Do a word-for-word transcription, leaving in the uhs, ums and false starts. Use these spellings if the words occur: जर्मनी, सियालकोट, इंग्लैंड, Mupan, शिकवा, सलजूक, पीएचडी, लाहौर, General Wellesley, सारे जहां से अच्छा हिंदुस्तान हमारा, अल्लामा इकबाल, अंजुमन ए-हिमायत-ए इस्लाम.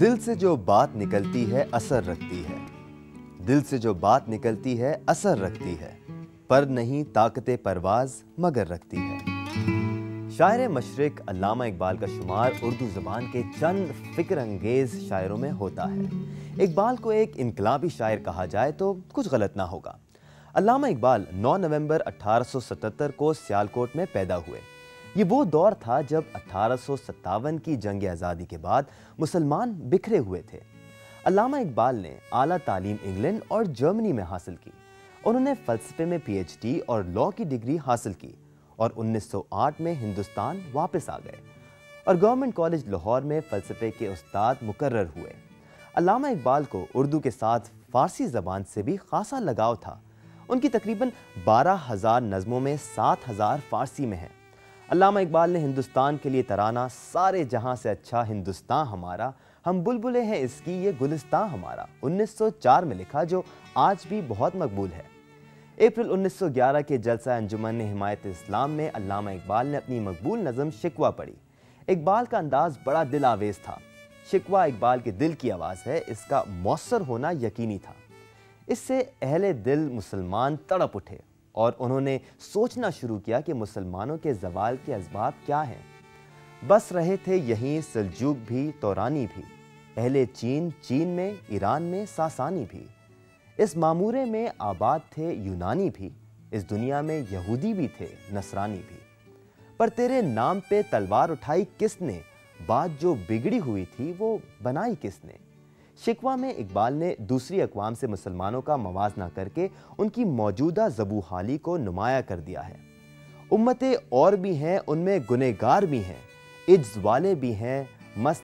दिल से जो बात निकलती है असर रखती है, दिल से जो बात निकलती है असर रखती है, पर नहीं ताकते परवाज मगर रखती है। शायर मशरिक अल्लामा इकबाल का शुमार उर्दू ज़बान के चंद फ़िक्र अंगेज़ शायरों में होता है। इकबाल को एक इनकलाबी शायर कहा जाए तो कुछ गलत ना होगा। अल्लामा इकबाल नौ नवंबर अठारह सौ सतहत्तर को सियालकोट में पैदा हुए। ये वो दौर था जब अठारह सौ सत्तावन की जंग आज़ादी के बाद मुसलमान बिखरे हुए थे। अल्लामा इकबाल ने आला तालीम इंग्लैंड और जर्मनी में हासिल की। उन्होंने फ़लसफ़े में पीएचडी और लॉ की डिग्री हासिल की और उन्नीस सौ आठ में हिंदुस्तान वापस आ गए और गवर्नमेंट कॉलेज लाहौर में फ़लसफ़े के उस्ताद मुकर्रर हुए। अल्लामा इकबाल को उर्दू के साथ फ़ारसी ज़बान से भी खासा लगाव था। उनकी तकरीबन बारह हज़ार नज़मों में सात हज़ार फ़ारसी में हैं। अल्लामा इकबाल ने हिंदुस्तान के लिए तराना सारे जहां से अच्छा हिंदुस्तान हमारा, हम बुलबुलें हैं इसकी ये गुलिस्तान हमारा उन्नीस सौ चार में लिखा, जो आज भी बहुत मकबूल है। अप्रैल उन्नीस सौ ग्यारह के जलसा अंजुमन ए-हिमायत-ए इस्लाम में अल्लामा इकबाल ने अपनी मकबूल नज़म शिकवा पढ़ी। इकबाल का अंदाज़ बड़ा दिल आवेज़ था। शिकवा इकबाल के दिल की आवाज़ है, इसका मौसर होना यकीनी था। इससे अहले दिल मुसलमान तड़प उठे और उन्होंने सोचना शुरू किया कि मुसलमानों के ज़वाल के असबाब क्या हैं। बस रहे थे यहीं सलजूक भी, तौरानी भी, अहले चीन चीन में, ईरान में, सासानी भी, इस मामूरे में आबाद थे यूनानी भी, इस दुनिया में यहूदी भी थे, नसरानी भी। पर तेरे नाम पे तलवार उठाई किसने, बात जो बिगड़ी हुई थी वो बनाई किसने। शिकवा में इकबाल ने दूसरी अक़वाम से मुसलमानों का मवाजना करके उनकी मौजूदा ज़बूहाली को नुमाया कर दिया है। उम्मतें और भी हैं, उनमें गुनहगार भी हैं, इज्ज़ वाले भी हैं, मस्त